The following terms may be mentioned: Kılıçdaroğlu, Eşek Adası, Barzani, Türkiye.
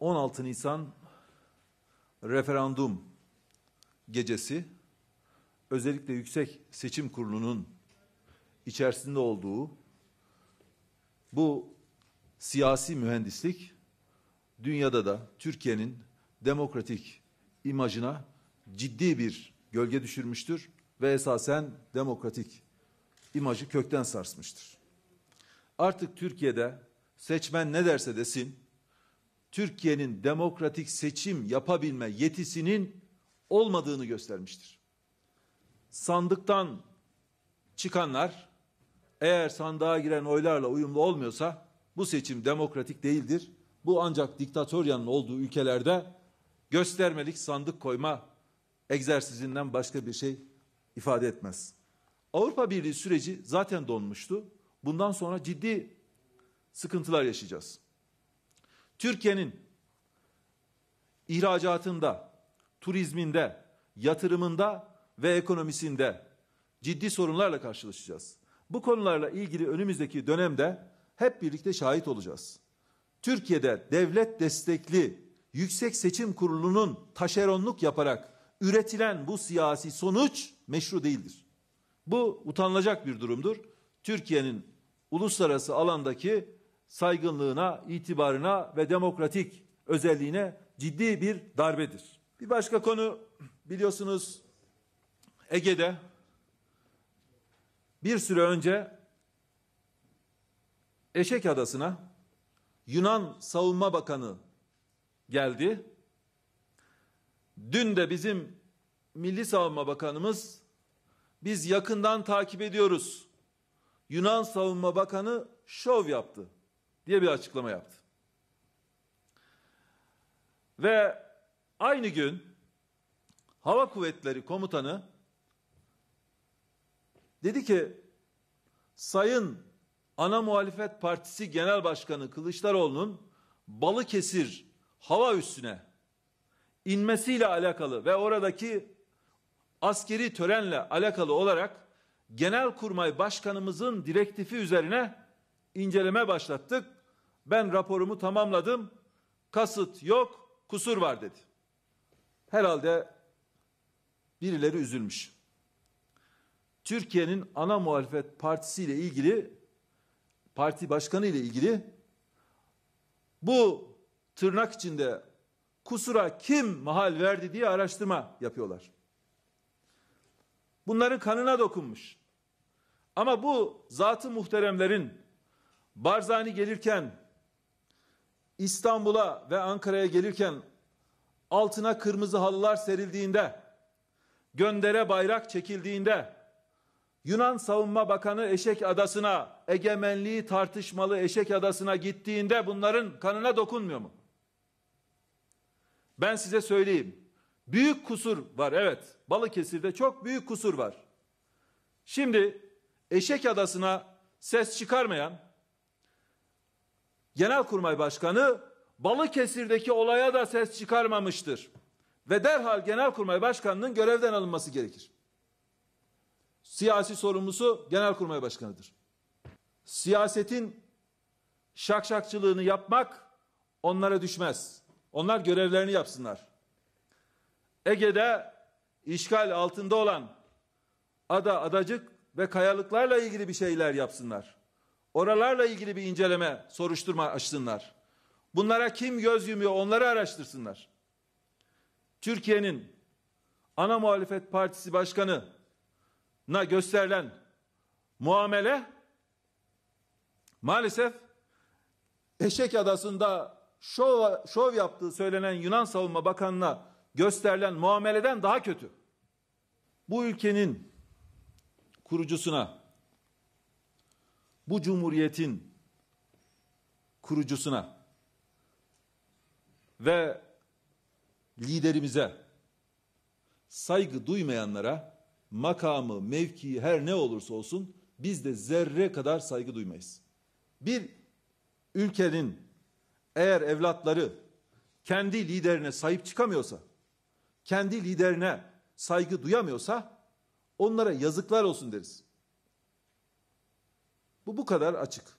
16 Nisan referandum gecesi özellikle Yüksek Seçim Kurulu'nun içerisinde olduğu bu siyasi mühendislik dünyada da Türkiye'nin demokratik imajına ciddi bir gölge düşürmüştür ve esasen demokratik imajı kökten sarsmıştır. Artık Türkiye'de seçmen ne derse desin, Türkiye'nin demokratik seçim yapabilme yetisinin olmadığını göstermiştir. Sandıktan çıkanlar eğer sandığa giren oylarla uyumlu olmuyorsa bu seçim demokratik değildir. Bu ancak diktatöryanın olduğu ülkelerde göstermelik sandık koyma egzersizinden başka bir şey ifade etmez. Avrupa Birliği süreci zaten donmuştu. Bundan sonra ciddi sıkıntılar yaşayacağız. Türkiye'nin ihracatında, turizminde, yatırımında ve ekonomisinde ciddi sorunlarla karşılaşacağız. Bu konularla ilgili önümüzdeki dönemde hep birlikte şahit olacağız. Türkiye'de devlet destekli Yüksek Seçim Kurulu'nun taşeronluk yaparak üretilen bu siyasi sonuç meşru değildir. Bu utanılacak bir durumdur. Türkiye'nin uluslararası alandaki saygınlığına, itibarına ve demokratik özelliğine ciddi bir darbedir. Bir başka konu, biliyorsunuz Ege'de bir süre önce Eşek Adası'na Yunan Savunma Bakanı geldi. Dün de bizim Milli Savunma Bakanımız, biz yakından takip ediyoruz, Yunan Savunma Bakanı şov yaptı diye bir açıklama yaptı. Ve aynı gün Hava Kuvvetleri Komutanı dedi ki, Sayın Ana Muhalefet Partisi Genel Başkanı Kılıçdaroğlu'nun Balıkesir hava üssüne inmesiyle alakalı ve oradaki askeri törenle alakalı olarak Genelkurmay Başkanımızın direktifi üzerine inceleme başlattık. Ben raporumu tamamladım. Kasıt yok, kusur var dedi. Herhalde birileri üzülmüş. Türkiye'nin Ana Muhalefet Partisi ile ilgili, parti başkanı ile ilgili bu tırnak içinde kusura kim mahal verdi diye araştırma yapıyorlar. Bunların kanına dokunmuş. Ama bu zat-ı muhteremlerin Barzani gelirken, İstanbul'a ve Ankara'ya gelirken altına kırmızı halılar serildiğinde, göndere bayrak çekildiğinde, Yunan Savunma Bakanı Eşek Adası'na, egemenliği tartışmalı Eşek Adası'na gittiğinde bunların kanına dokunmuyor mu? Ben size söyleyeyim. Büyük kusur var, evet. Balıkesir'de çok büyük kusur var. Şimdi Eşek Adası'na ses çıkarmayan Genelkurmay Başkanı Balıkesir'deki olaya da ses çıkarmamıştır. Ve derhal Genelkurmay Başkanı'nın görevden alınması gerekir. Siyasi sorumlusu Genelkurmay Başkanı'dır. Siyasetin şakşakçılığını yapmak onlara düşmez. Onlar görevlerini yapsınlar. Ege'de işgal altında olan ada, adacık ve kayalıklarla ilgili bir şeyler yapsınlar. Oralarla ilgili bir inceleme, soruşturma açsınlar. Bunlara kim göz yumuyor, onları araştırsınlar. Türkiye'nin Ana Muhalefet Partisi Başkanı'na gösterilen muamele maalesef Eşek Adası'nda şov yaptığı söylenen Yunan Savunma Bakanı'na gösterilen muameleden daha kötü. Bu ülkenin kurucusuna, bu cumhuriyetin kurucusuna ve liderimize saygı duymayanlara, makamı, mevkii her ne olursa olsun, biz de zerre kadar saygı duymayız. Bir ülkenin eğer evlatları kendi liderine sahip çıkamıyorsa, kendi liderine saygı duyamıyorsa onlara yazıklar olsun deriz. Bu kadar açık.